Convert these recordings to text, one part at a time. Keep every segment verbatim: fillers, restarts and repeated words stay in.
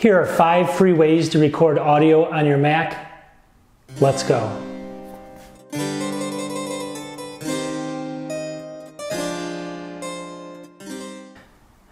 Here are five free ways to record audio on your Mac. Let's go.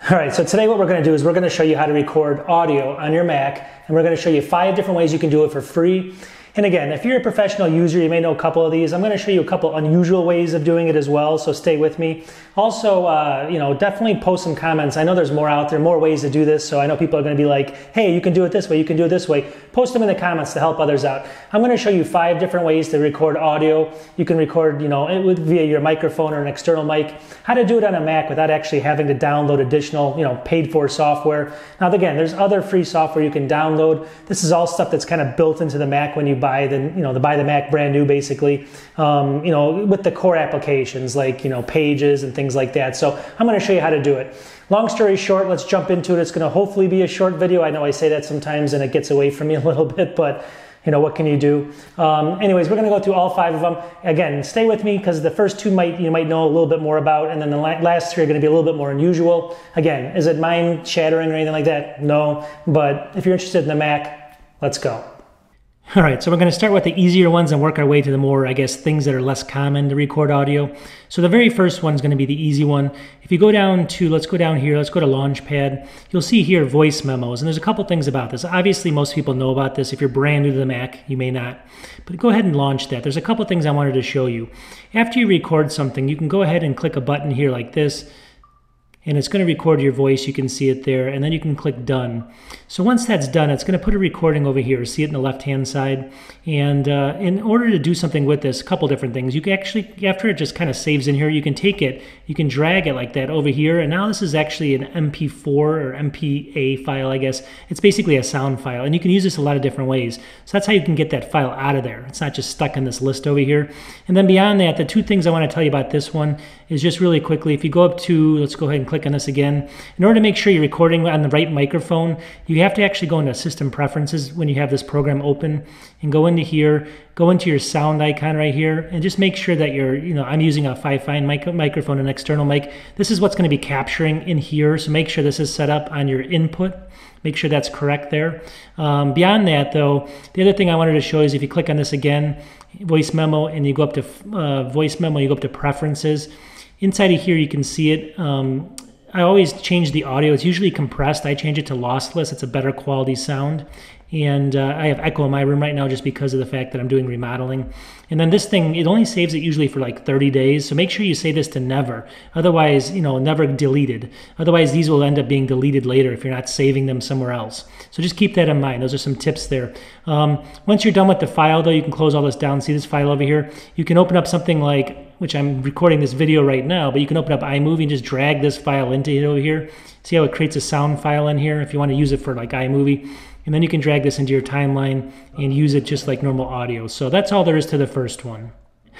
All right, so today what we're gonna do is we're gonna show you how to record audio on your Mac, and we're gonna show you five different ways you can do it for free. And again, if you're a professional user, you may know a couple of these. I'm gonna show you a couple unusual ways of doing it as well, so stay with me. Also, uh, you know, definitely post some comments. I know there's more out there, more ways to do this, so I know people are gonna be like, hey, you can do it this way, you can do it this way. Post them in the comments to help others out. I'm gonna show you five different ways to record audio. You can record, you know, it with, via your microphone or an external mic. How to do it on a Mac without actually having to download additional you know, paid for software. Now again, there's other free software you can download. This is all stuff that's kind of built into the Mac when you buy the, you know, the buy the Mac brand new basically, um, you know, with the core applications like, you know, Pages and things like that. So I'm gonna show you how to do it. Long story short, let's jump into it. It's gonna hopefully be a short video. I know I say that sometimes and it gets away from me a little bit, but you know, what can you do? Um, anyways, we're gonna go through all five of them. Again, stay with me because the first two might you might know a little bit more about, and then the last three are gonna be a little bit more unusual. Again, is it mind shattering or anything like that? No, but if you're interested in the Mac, let's go. All right, so we're gonna start with the easier ones and work our way to the more, I guess, things that are less common to record audio. So the very first one is gonna be the easy one. If you go down to, let's go down here, let's go to Launchpad, you'll see here Voice Memos, and there's a couple things about this. Obviously, most people know about this. If you're brand new to the Mac, you may not, but go ahead and launch that. There's a couple things I wanted to show you. After you record something, you can go ahead and click a button here like this, and it's gonna record your voice, you can see it there, and then you can click Done. So once that's done, it's gonna put a recording over here, see it in the left-hand side, and uh, in order to do something with this, a couple different things. You can actually, after it just kind of saves in here, you can take it, you can drag it like that over here, and now this is actually an M P four or M P A file, I guess. It's basically a sound file, and you can use this a lot of different ways. So that's how you can get that file out of there. It's not just stuck in this list over here. And then beyond that, the two things I wanna tell you about this one is just really quickly, if you go up to, let's go ahead and click on this again. In order to make sure you're recording on the right microphone, you have to actually go into System Preferences when you have this program open and go into here, go into your sound icon right here, and just make sure that you're, you know, I'm using a FiFine mic microphone, an external mic. This is what's going to be capturing in here, so make sure this is set up on your input. Make sure that's correct there. Um, beyond that, though, the other thing I wanted to show is if you click on this again, Voice Memo, and you go up to uh, Voice Memo, you go up to Preferences. Inside of here, you can see it. Um, I always change the audio. It's usually compressed. I change it to lossless. It's a better quality sound. And uh, I have echo in my room right now just because of the fact that I'm doing remodeling. And then this thing, it only saves it usually for like thirty days. So make sure you save this to never. Otherwise, you know, never deleted. Otherwise, these will end up being deleted later if you're not saving them somewhere else. So just keep that in mind. Those are some tips there. Um, once you're done with the file, though, you can close all this down. See this file over here? You can open up something like, which I'm recording this video right now, but you can open up iMovie and just drag this file into it over here. See how it creates a sound file in here if you want to use it for like iMovie. And then you can drag this into your timeline and use it just like normal audio. So that's all there is to the first one.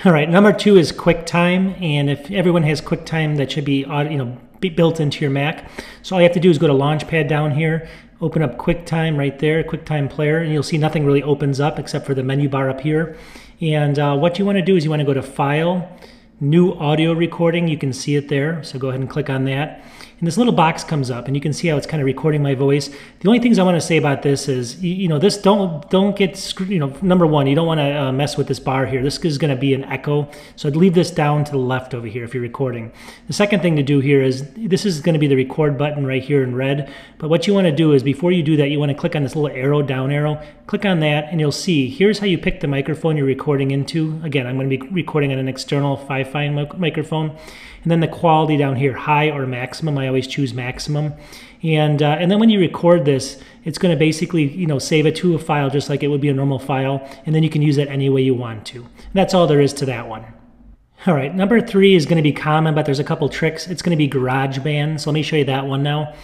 All right, number two is QuickTime. And if everyone has QuickTime, that should be, you know, be built into your Mac. So all you have to do is go to Launchpad down here, open up QuickTime right there, QuickTime Player, and you'll see nothing really opens up except for the menu bar up here. And uh, what you want to do is you want to go to File, New Audio Recording. You can see it there, so go ahead and click on that. And this little box comes up, and you can see how it's kind of recording my voice. The only things I want to say about this is, you know, this don't don't get screwed. You know, number one, you don't want to uh, mess with this bar here. This is going to be an echo, so I'd leave this down to the left over here if you're recording. The second thing to do here is this is going to be the record button right here in red. But what you want to do is before you do that, you want to click on this little arrow, down arrow. Click on that, and you'll see here's how you pick the microphone you're recording into. Again, I'm going to be recording on an external FiFine mic microphone, and then the quality down here, high or maximum. I always choose maximum, and uh, and then when you record this, it's going to basically, you know, save it to a file just like it would be a normal file, and then you can use it any way you want to. And that's all there is to that one. All right, number three is going to be common, but there's a couple tricks. It's going to be GarageBand, so let me show you that one now.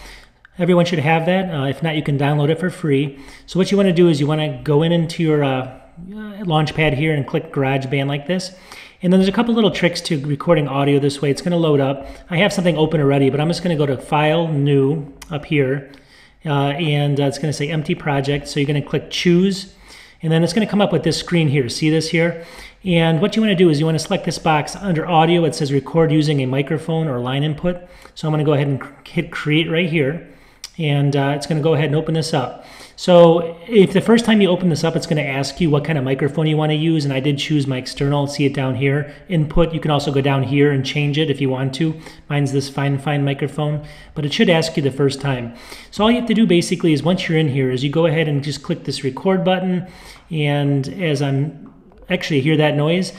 Everyone should have that. Uh, if not, you can download it for free. So what you want to do is you want to go in into your uh, Launchpad here and click GarageBand like this. And then there's a couple little tricks to recording audio this way. It's going to load up. I have something open already, but I'm just going to go to File, New, up here. Uh, and uh, it's going to say Empty Project. So you're going to click Choose. And then it's going to come up with this screen here. See this here? And what you want to do is you want to select this box under Audio. It says Record using a microphone or line input. So I'm going to go ahead and hit Create right here. and uh, it's going to go ahead and open this up. So if the first time you open this up, it's going to ask you what kind of microphone you want to use, and I did choose my external. See it down here, input. You can also go down here and change it if you want to. Mine's this FiFine microphone, but it should ask you the first time. So all you have to do basically is, once you're in here, is you go ahead and just click this record button, and as I'm actually hear that noise,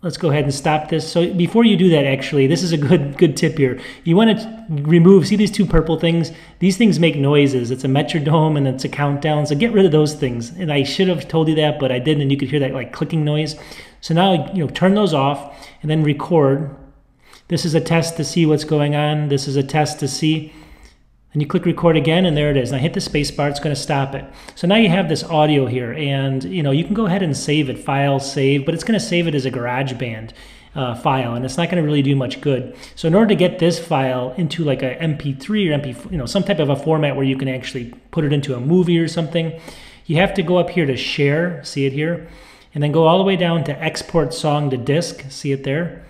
let's go ahead and stop this. So before you do that, actually, this is a good good tip here. You want to remove, see these two purple things? These things make noises. It's a metronome and it's a countdown, so get rid of those things. And I should have told you that, but I didn't, and you could hear that like clicking noise. So now, you know, turn those off and then record. This is a test to see what's going on. This is a test to see. And you click record again, and there it is. And I hit the space bar, it's going to stop it. So now you have this audio here, and you know, you can go ahead and save it, file, save, but it's going to save it as a GarageBand uh, file, and it's not going to really do much good. So in order to get this file into like a M P three or M P four, you know, some type of a format where you can actually put it into a movie or something, you have to go up here to share, see it here, and then go all the way down to export song to disk, see it there.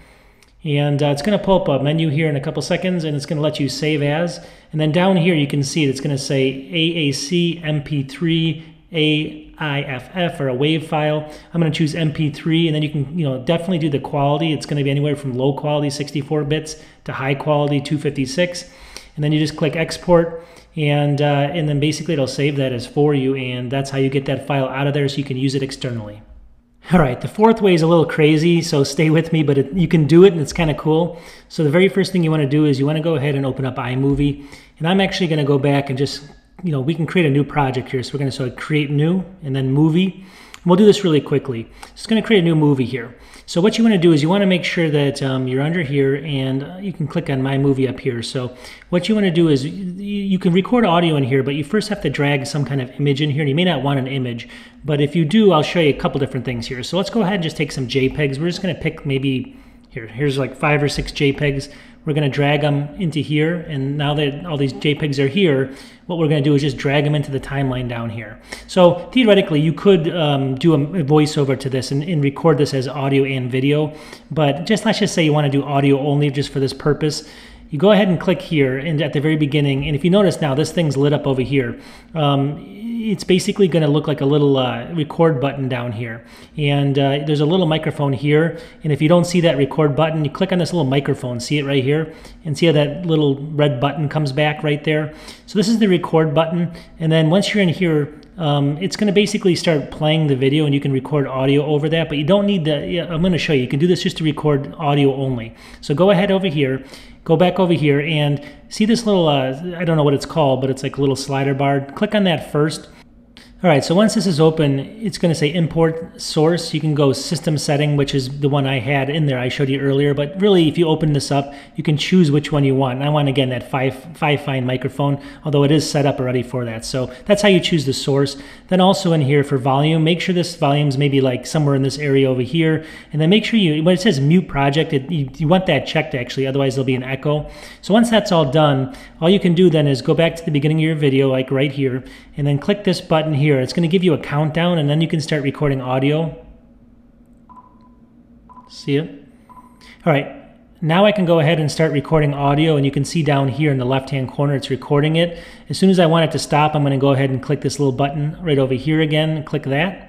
And uh, it's going to pull up a menu here in a couple seconds, and it's going to let you save as. And then down here you can see it, it's going to say A A C, M P three, A I F F, or a WAV file. I'm going to choose M P three, and then you can, you know, definitely do the quality. It's going to be anywhere from low quality sixty-four bits to high quality two fifty-six. And then you just click export, and uh, and then basically it'll save that as for you, and that's how you get that file out of there so you can use it externally. All right, the fourth way is a little crazy, so stay with me, but it, you can do it, and it's kind of cool. So the very first thing you want to do is you want to go ahead and open up iMovie. And I'm actually going to go back and just, you know, we can create a new project here. So we're going to sort of create new, and then movie. And we'll do this really quickly. It's going to create a new movie here. So what you want to do is you want to make sure that um, you're under here, and you can click on My Movie up here. So what you want to do is you, you can record audio in here, but you first have to drag some kind of image in here. And you may not want an image, but if you do, I'll show you a couple different things here. So let's go ahead and just take some JPEGs. We're just going to pick maybe, here, here's like five or six JPEGs. We're going to drag them into here, and now that all these JPEGs are here, what we're going to do is just drag them into the timeline down here. So theoretically, you could um, do a voiceover to this and, and record this as audio and video, but just let's just say you want to do audio only just for this purpose. You go ahead and click here, and at the very beginning, and if you notice now, this thing's lit up over here. Um, it's basically going to look like a little uh, record button down here, and uh, there's a little microphone here, and if you don't see that record button, you click on this little microphone, see it right here, and see how that little red button comes back right there. So this is the record button, and then once you're in here, um, it's going to basically start playing the video, and you can record audio over that, but you don't need the, I'm going to show you, you can do this just to record audio only. So go ahead over here, go back over here, and see this little, uh, I don't know what it's called, but it's like a little slider bar. Click on that first. All right, so once this is open, it's going to say import source. You can go system setting, which is the one I had in there I showed you earlier. But really, if you open this up, you can choose which one you want. And I want, again, that FiFine microphone, although it is set up already for that. So that's how you choose the source. Then also in here for volume, make sure this volume's maybe like somewhere in this area over here. And then make sure you, when it says mute project, it, you, you want that checked actually, otherwise there'll be an echo. So once that's all done, all you can do then is go back to the beginning of your video, like right here, and then click this button here. It's going to give you a countdown, and then you can start recording audio. See it? All right, now I can go ahead and start recording audio, and you can see down here in the left-hand corner it's recording it. As soon as I want it to stop, I'm going to go ahead and click this little button right over here again, and click that.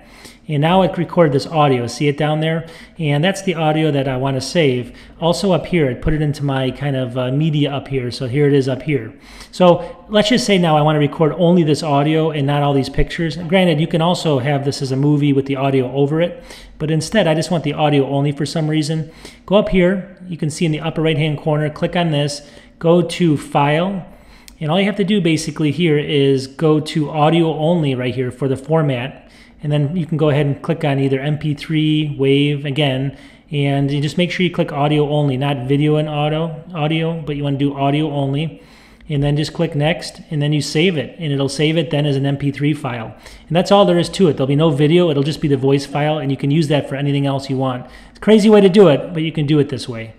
And now it recorded this audio, see it down there? And that's the audio that I want to save. Also up here, I put it into my kind of uh, media up here, so here it is up here. So let's just say now I want to record only this audio and not all these pictures. And granted, you can also have this as a movie with the audio over it, but instead I just want the audio only for some reason. Go up here, you can see in the upper right-hand corner, click on this, go to File, and all you have to do basically here is go to Audio Only right here for the format. And then you can go ahead and click on either M P three, WAV again, and you just make sure you click audio only, not video and auto, audio, but you want to do audio only. And then just click next, and then you save it, and it'll save it then as an M P three file. And that's all there is to it. There'll be no video, it'll just be the voice file, and you can use that for anything else you want. It's a crazy way to do it, but you can do it this way.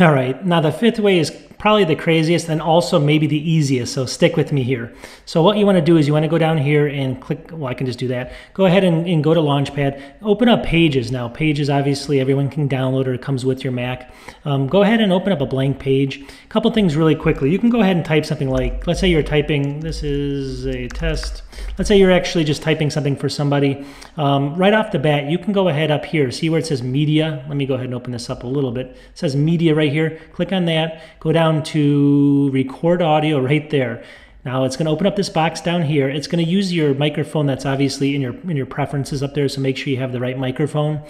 All right, now the fifth way is probably the craziest and also maybe the easiest, so stick with me here. So what you want to do is you want to go down here and click, well, I can just do that. Go ahead and, and go to Launchpad. Open up Pages now. Pages, obviously, everyone can download, or it comes with your Mac. Um, go ahead and open up a blank page. A couple things really quickly. You can go ahead and type something like, let's say you're typing, this is a test. Let's say you're actually just typing something for somebody. Um, right off the bat, you can go ahead up here, see where it says Media. Let me go ahead and open this up a little bit. It says Media right here. Click on that. Go down to Record Audio right there. Now it's going to open up this box down here. It's going to use your microphone that's obviously in your, in your preferences up there, so make sure you have the right microphone.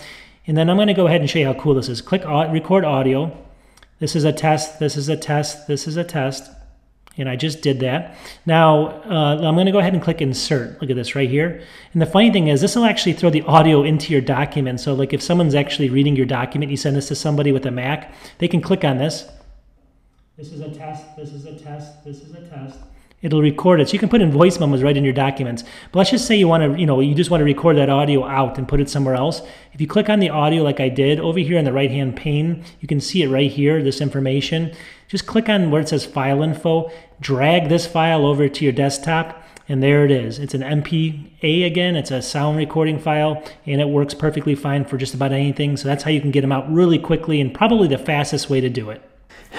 And then I'm going to go ahead and show you how cool this is. Click Record Audio. This is a test. This is a test. This is a test. And I just did that. Now, uh, I'm going to go ahead and click Insert. Look at this right here. And the funny thing is, this will actually throw the audio into your document. So like if someone's actually reading your document, you send this to somebody with a Mac, they can click on this. This is a test. This is a test. This is a test. It'll record it. So you can put in voice memos right in your documents. But let's just say you want to, you know, you just want to record that audio out and put it somewhere else. If you click on the audio like I did, over here in the right-hand pane, you can see it right here, this information. Just click on where it says File Info, drag this file over to your desktop, and there it is. It's an M P A again. It's a sound recording file, and it works perfectly fine for just about anything. So that's how you can get them out really quickly and probably the fastest way to do it.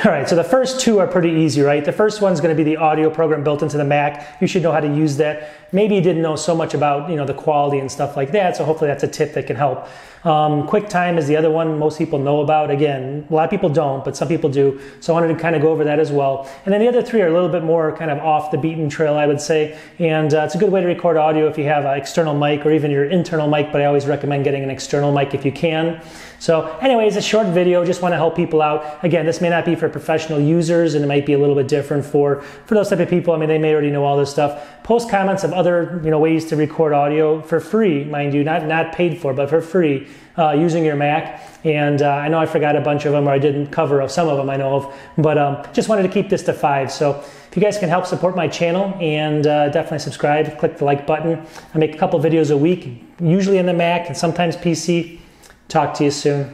All right, so the first two are pretty easy, right? The first one's going to be the audio program built into the Mac. You should know how to use that. Maybe you didn't know so much about, you know, the quality and stuff like that, so hopefully that's a tip that can help. Um, QuickTime is the other one most people know about. Again, a lot of people don't, but some people do, so I wanted to kind of go over that as well. And then the other three are a little bit more kind of off the beaten trail, I would say, and uh, it's a good way to record audio if you have an external mic or even your internal mic, but I always recommend getting an external mic if you can. So anyways, a short video, just want to help people out. Again, this may not be for professional users, and it might be a little bit different for, for those type of people. I mean, they may already know all this stuff. Post comments of other, you know, ways to record audio for free, mind you, not, not paid for, but for free, uh, using your Mac. And uh, I know I forgot a bunch of them, or I didn't cover of some of them I know of, but um, just wanted to keep this to five. So if you guys can help support my channel, and uh, definitely subscribe, click the like button. I make a couple videos a week, usually on the Mac and sometimes P C. Talk to you soon.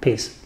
Peace.